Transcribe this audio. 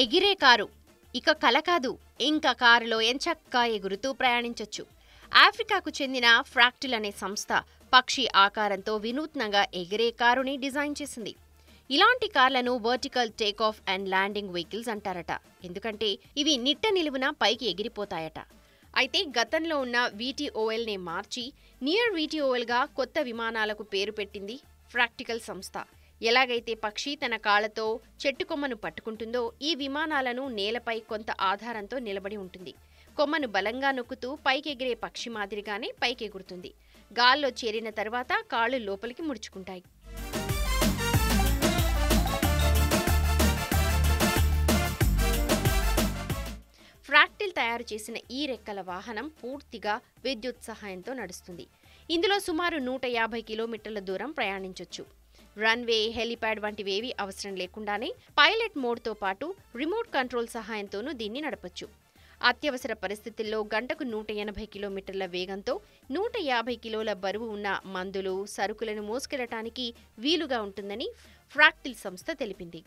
ఎగిరే కారు ఇక కల కాదు, ఇంకా కారులో ఎంచక్కా ఎగురుతూ ప్రయాణించొచ్చు. ఆఫ్రికాకు చెందిన ఫ్రాక్టిల్ అనే సంస్థ పక్షి ఆకారంతో వినూత్నంగా ఎగిరే కారుని డిజైన్ చేసింది. ఇలాంటి కార్లను vertical take off and landing vehicles అంటారట. ఎందుకంటే ఇవి నిట్ట నిలువున పైకి ఎగిరిపోతాయట. అయితే గతంలో ఉన్న VTOLనే మార్చి నియర్ VTOLగా కొత్త విమానాలకు పేరు పెట్టింది ఫ్రాక్టిల్ సంస్థ. ఎలాగైతే పక్షి తన కాళ్లతో చెట్టు కొమ్మను పట్టుకుంటుందో, ఈ విమానాలను నేలపై కొంత ఆధారంతో నిలబడి ఉంటుంది. కొమ్మను బలంగా నొక్కుతూ పైకెగిరే పక్షి మాదిరిగానే పైకెగురుతుంది. గాల్లో చేరిన తర్వాత కాళ్ళు లోపలికి ముడుచుకుంటాయి. ఫ్రాక్టిల్ తయారు చేసిన ఈ రెక్కల వాహనం పూర్తిగా విద్యుత్ సహాయంతో నడుస్తుంది. ఇందులో సుమారు 150 కిలోమీటర్ల దూరం ప్రయాణించవచ్చు. రన్వే, హెలిప్యాడ్ వంటివేవి అవసరం లేకుండానే పైలట్ మోడ్తో పాటు రిమోట్ కంట్రోల్ సహాయంతోనూ దీన్ని నడపచ్చు. అత్యవసర పరిస్థితుల్లో గంటకు 180 కిలోమీటర్ల వేగంతో 150 కిలోల బరువు ఉన్న మందులు, సరుకులను మోసుకెళ్లటానికి వీలుగా ఉంటుందని ఫ్రాక్టిల్ సంస్థ తెలిపింది.